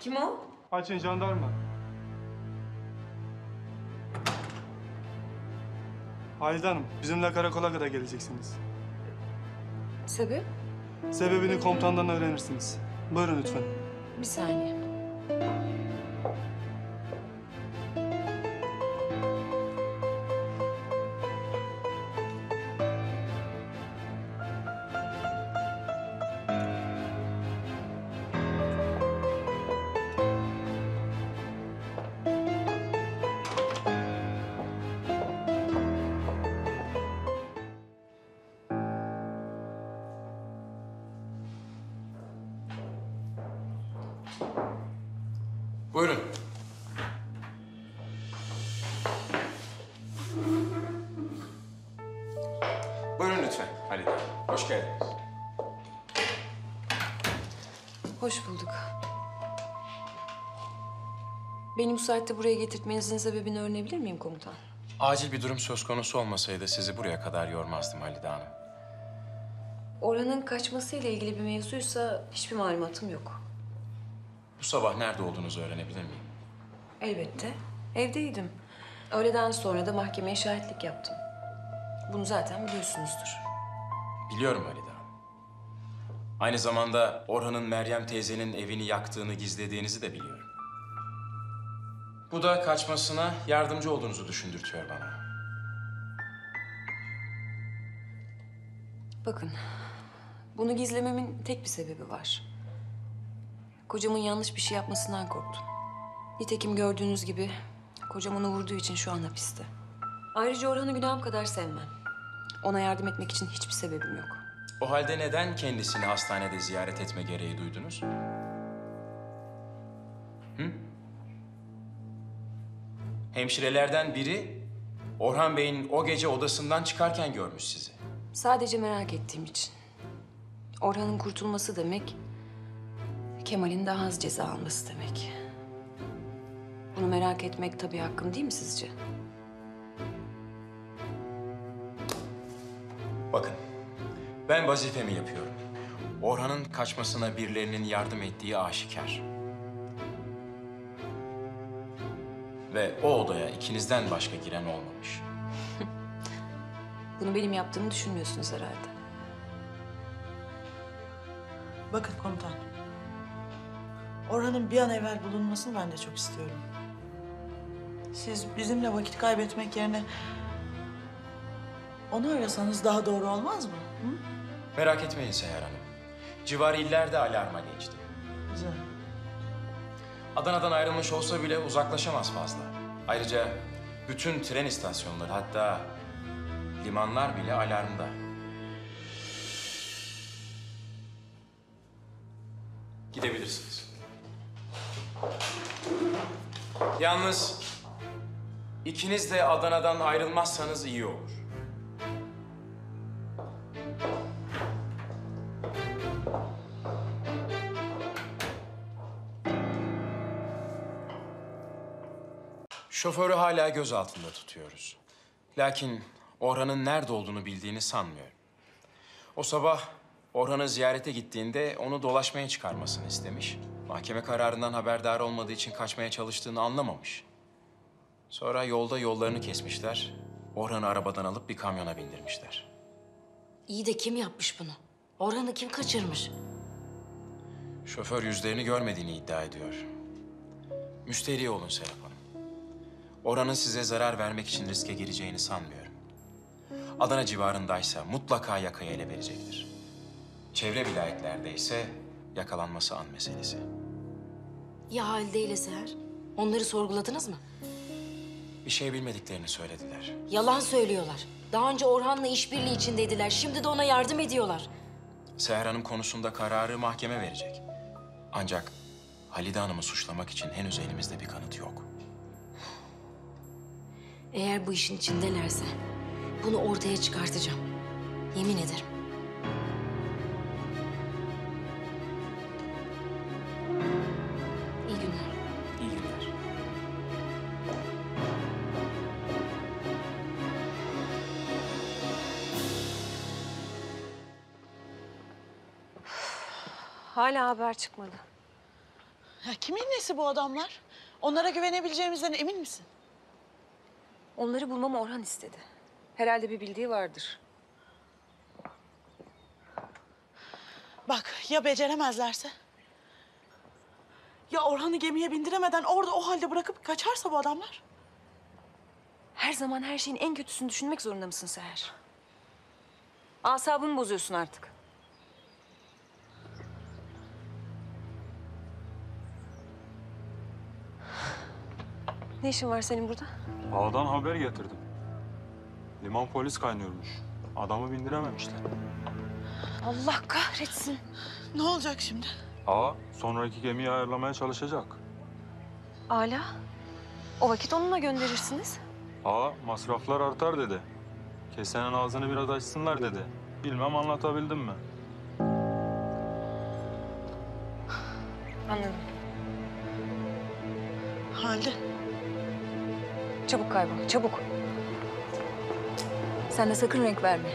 Kim o? Açın jandarma. Halide Hanım, bizimle karakola kadar geleceksiniz. Sebep? Sebebini komutandan öğrenirsiniz. Buyurun lütfen. Bir saniye. Buyurun. Buyurun lütfen Halide. Hoş geldiniz. Hoş bulduk. Beni bu saatte buraya getirtmenizin sebebini öğrenebilir miyim komutan? Acil bir durum söz konusu olmasaydı sizi buraya kadar yormazdım Halide Hanım. Orhan'ın kaçmasıyla ilgili bir mevzuysa hiçbir malumatım yok. Bu sabah nerede olduğunuzu öğrenebilir miyim? Elbette. Evdeydim. Öğleden sonra da mahkemeye şahitlik yaptım. Bunu zaten biliyorsunuzdur. Biliyorum Halide Hanım. Aynı zamanda Orhan'ın Meryem teyzenin evini yaktığını gizlediğinizi de biliyorum. Bu da kaçmasına yardımcı olduğunuzu düşündürtüyor bana. Bakın, bunu gizlememin tek bir sebebi var. Kocamın yanlış bir şey yapmasından korktum. Nitekim gördüğünüz gibi kocam onu vurduğu için şu an hapiste. Ayrıca Orhan'ı günahım kadar sevmem. Ona yardım etmek için hiçbir sebebim yok. O halde neden kendisini hastanede ziyaret etme gereği duydunuz? Hı? Hemşirelerden biri Orhan Bey'in o gece odasından çıkarken görmüş sizi. Sadece merak ettiğim için. Orhan'ın kurtulması demek... Kemal'in daha az ceza alması demek. Bunu merak etmek tabii hakkım değil mi sizce? Bakın, ben vazifemi yapıyorum. Orhan'ın kaçmasına birilerinin yardım ettiği aşikar. Ve o odaya ikinizden başka giren olmamış. Bunu benim yaptığımı düşünmüyorsunuz herhalde. Bakın komutan. Orhan'ın bir an evvel bulunmasını ben de çok istiyorum. Siz bizimle vakit kaybetmek yerine... ...onu arasanız daha doğru olmaz mı? Hı? Merak etmeyin Seher Hanım. Civar illerde alarma geçti. Güzel. Adana'dan ayrılmış olsa bile uzaklaşamaz fazla. Ayrıca bütün tren istasyonları, hatta limanlar bile alarmda. Gidebilirsiniz. Yalnız ikiniz de Adana'dan ayrılmazsanız iyi olur. Şoförü hala gözaltında tutuyoruz. Lakin Orhan'ın nerede olduğunu bildiğini sanmıyorum. O sabah Orhan'ı ziyarete gittiğinde onu dolaşmaya çıkarmasını istemiş. Mahkeme kararından haberdar olmadığı için kaçmaya çalıştığını anlamamış. Sonra yolda yollarını kesmişler. Orhan'ı arabadan alıp bir kamyona bindirmişler. İyi de kim yapmış bunu? Orhan'ı kim kaçırmış? Şoför yüzlerini görmediğini iddia ediyor. Müsterih olun Serap Hanım. Orhan'ın size zarar vermek için riske gireceğini sanmıyorum. Adana civarındaysa mutlaka yakayı ele verecektir. Çevre vilayetlerde ise yakalanması an meselesi. Ya Halide ile Seher? Onları sorguladınız mı? Bir şey bilmediklerini söylediler. Yalan söylüyorlar. Daha önce Orhan'la işbirliği içindeydiler. Şimdi de ona yardım ediyorlar. Seher Hanım konusunda kararı mahkeme verecek. Ancak Halide Hanım'ı suçlamak için henüz elimizde bir kanıt yok. Eğer bu işin içindelerse bunu ortaya çıkartacağım. Yemin ederim. Hala haber çıkmadı. Ya kimin nesi bu adamlar? Onlara güvenebileceğimizden emin misin? Onları bulmamı Orhan istedi. Herhalde bir bildiği vardır. Bak ya beceremezlerse? Ya Orhan'ı gemiye bindiremeden orada o halde bırakıp kaçarsa bu adamlar? Her zaman her şeyin en kötüsünü düşünmek zorunda mısın Seher? Asabımı bozuyorsun artık. Ne işin var senin burada? Ağadan haber getirdim. Liman polis kaynıyormuş. Adamı bindirememişler. Allah kahretsin. Ne olacak şimdi? Ağa sonraki gemiyi ayarlamaya çalışacak. Âlâ. O vakit onunla gönderirsiniz. Ağa masraflar artar dedi. Kesenin ağzını biraz açsınlar dedi. Bilmem anlatabildim mi? Anladım. Halide. Çabuk kaybol, çabuk. Sen de sakın renk verme.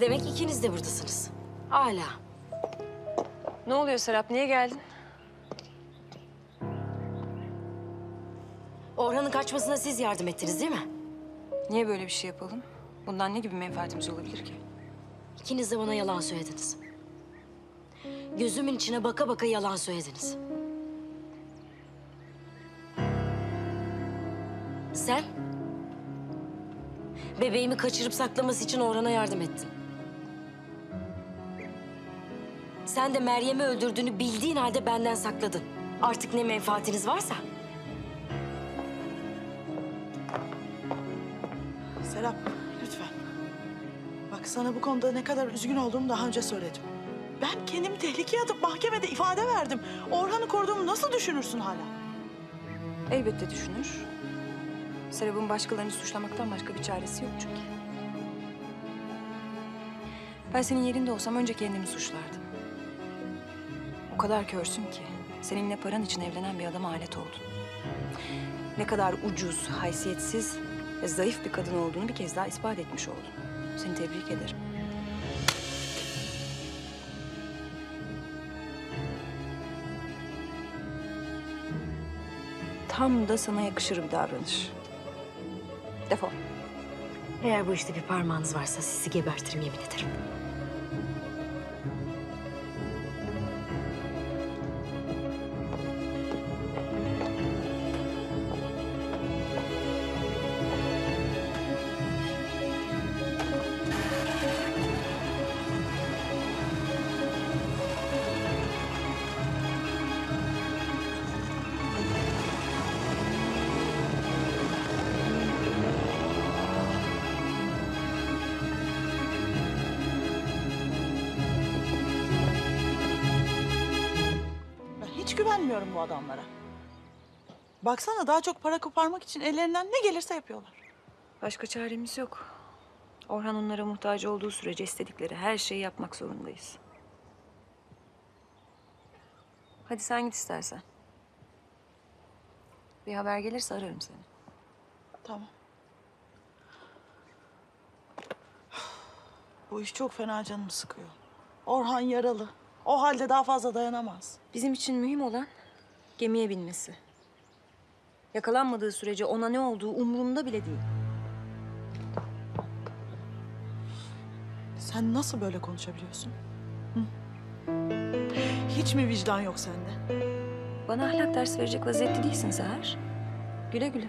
Demek ikiniz de buradasınız. Âlâ. Ne oluyor Serap? Niye geldin? Orhan'ın kaçmasına siz yardım ettiniz değil mi? Niye böyle bir şey yapalım? Bundan ne gibi menfaatimiz olabilir ki? İkiniz de bana yalan söylediniz. Gözümün içine baka baka yalan söylediniz. Sen bebeğimi kaçırıp saklaması için Orhan'a yardım ettin. Sen de Meryem'i öldürdüğünü bildiğin halde benden sakladın. Artık ne menfaatiniz varsa. Serap, lütfen. Bak sana bu konuda ne kadar üzgün olduğumu daha önce söyledim. Ben kendimi tehlikeye atıp mahkemede ifade verdim. Orhan'ı koruduğumu nasıl düşünürsün hala? Elbette düşünür. Serap'ın başkalarını suçlamaktan başka bir çaresi yok çünkü. Ben senin yerinde olsam önce kendimi suçlardım. O kadar körsün ki seninle paran için evlenen bir adama alet oldun. Ne kadar ucuz, haysiyetsiz ve zayıf bir kadın olduğunu bir kez daha ispat etmiş oldun. Seni tebrik ederim. Tam da sana yakışır bir davranış. Defol. Eğer bu işte bir parmağınız varsa sizi gebertirim, yemin ederim. Hiç güvenmiyorum bu adamlara. Baksana daha çok para koparmak için ellerinden ne gelirse yapıyorlar. Başka çaremiz yok. Orhan onlara muhtaç olduğu sürece istedikleri her şeyi yapmak zorundayız. Hadi sen git istersen. Bir haber gelirse ararım seni. Tamam. Bu iş çok fena canımı sıkıyor. Orhan yaralı. O halde daha fazla dayanamaz. Bizim için mühim olan gemiye binmesi. Yakalanmadığı sürece ona ne olduğu umurumda bile değil. Sen nasıl böyle konuşabiliyorsun? Hı? Hiç mi vicdan yok sende? Bana ahlak dersi verecek vaziyette değilsin Seher. Güle güle.